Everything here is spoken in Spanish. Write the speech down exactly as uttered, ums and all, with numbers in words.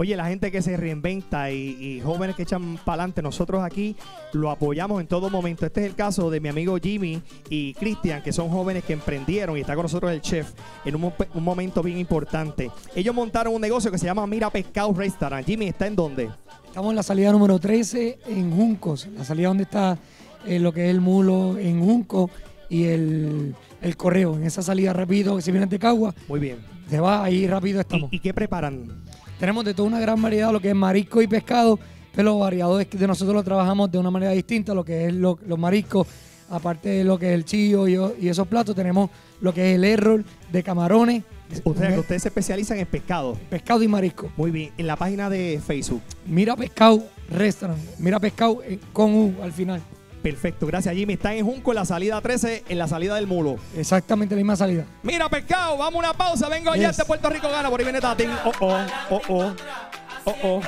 Oye, la gente que se reinventa y, y jóvenes que echan para adelante, nosotros aquí lo apoyamos en todo momento. Este es el caso de mi amigo Jimmy y Cristian, que son jóvenes que emprendieron, y está con nosotros el chef en un, un momento bien importante. Ellos montaron un negocio que se llama Mira Pescao Restaurant. Jimmy, ¿está en dónde? Estamos en la salida número trece en Juncos, la salida donde está eh, lo que es el mulo en Juncos y el, el correo. En esa salida rápido, que si vienes de Cagua, muy bien, se va ahí rápido estamos. ¿Y, y qué preparan? Tenemos de toda una gran variedad, lo que es marisco y pescado, pero los variadores de nosotros lo trabajamos de una manera distinta, lo que es lo, los mariscos, aparte de lo que es el chillo y, y esos platos, tenemos lo que es el error de camarones. O sea, que ustedes se especializan en pescado. Pescado y marisco. Muy bien. En la página de Facebook, Mira Pescao Restaurant. Mira Pescao con U al final. Perfecto, gracias Jimmy. Está en Junco, en la salida trece, en la salida del mulo. Exactamente la misma salida. Mira Pescao, vamos a una pausa. Vengo allá yes. de Puerto Rico Gana. Por ahí viene Tatín. Oh, oh, oh, oh. Oh, oh.